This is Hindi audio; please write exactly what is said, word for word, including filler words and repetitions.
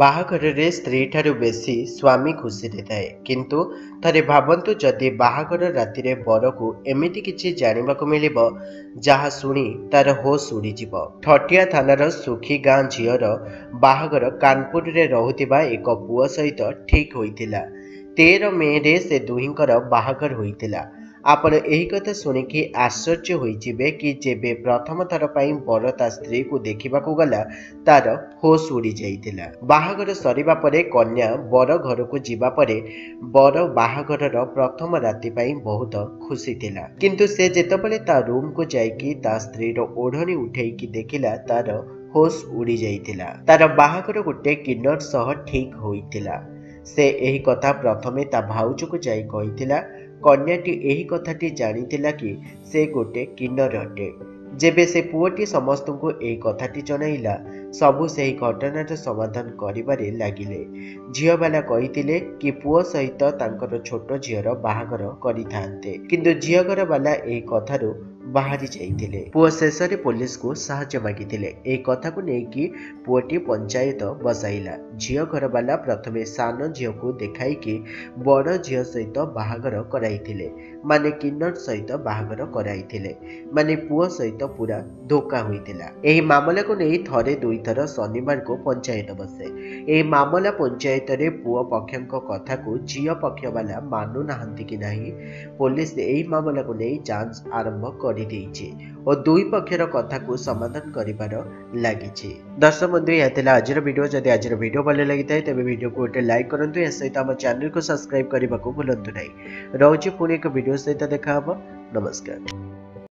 बाहाघर स्त्री ठारू बेसी स्वामी खुशी थाए किंतु थे भावतु जदि बाहाघर रातिर बर को एमिति किछि जानिबा को मिलिबो जहा शुणी तार होश उड़ीजिब। ठटिया थानार सुखी गाँ झीर बाहाघर कानपुर रे रहुतिबा एक पुओ सहित ठीक होइतिला। तेरह मे रे से दुहिंकर बाहाघर होइतिला। आपन यही कथा शुणिकी आश्चर्य होइजिबे कि जेबे प्रथम थर पाई बर ता स्त्री को देखा गला तार होश उड़ी जाइतिला। बाहाघर सरीबा परे कन्या बर घर को जीवा परे बर बाहाघरर प्रथम राति पाई बहुत खुशी थिला, किंतु से जेतबेले ता रूम को जाइकी ता स्त्रीर ओढ़णी उठेकी देखिला तार होश उड़ी जाइतिला। तार बाहाघर गोटे किन्नर सह ठीक होइतिला। से यही कथा प्रथमे ता भाउज को जाई कहितिला। कन्याटी यही कथाटी जानितिला कि से गोटे किन्नर अटे। जेबे से पुओटी समस्तंकु एही कथाटी जनैला सबु सेही घटनार समाधान करिबारे लागिले। झिओबाला कहितिले कि पुओ सहित तांकर छोट झिओर बाहाघर करिथान्ते, किंतु झिओघर वाला एही कथारु बाहरी जाइतिले। पुओ शेषरे पुलिस को सहायता मागितिले। एही कथाकु नेकी पुओटी पंचायत बसाइला। झिओघर वाला प्रथमे सान झिओकु देखाई कि बड़ झिओ सहित बाहाघर कराइतिले, माने किन्नर सहित बाहाघर कराइतिले, माने पुओ सहित पूरा धोखा होइतिला। एही मामला को नेई थरे दुई थर शनिवार को पंचायत बसे। एही मामला पंचायत रे पुओ पक्षक कथा को झिओ पक्ष वाला मानु नाहंती कि नाही पुलिस एही मामला को नेई जांच आरंभ करि दैछि और दुई पक्षर कथा को समाधान करिबार लागिछि। दर्शक बंधु या थिला आजर वीडियो। जदि आजर वीडियो भल लागि तबे तेज वीडियो को गोटे लाइक करंतु। ए सहित हम चैनल को सब्सक्राइब करने को भूलंतु नहीं। रोज पुणी एक वीडियो सहित देखा। नमस्कार।